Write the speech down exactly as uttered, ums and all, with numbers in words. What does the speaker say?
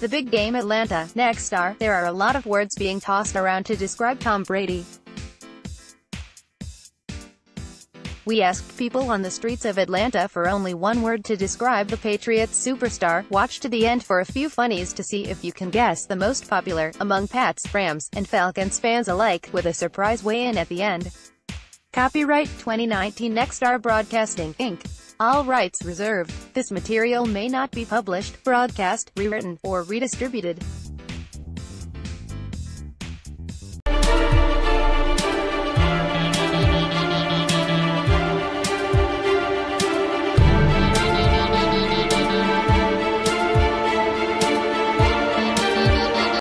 The big game Atlanta, Nexstar. There are a lot of words being tossed around to describe Tom Brady. We asked people on the streets of Atlanta for only one word to describe the Patriots superstar. Watch to the end for a few funnies to see if you can guess the most popular, among Pats, Rams, and Falcons fans alike, with a surprise weigh-in at the end. Copyright twenty nineteen Nexstar Broadcasting, Incorporated. All rights reserved. This material may not be published, broadcast, rewritten, or redistributed.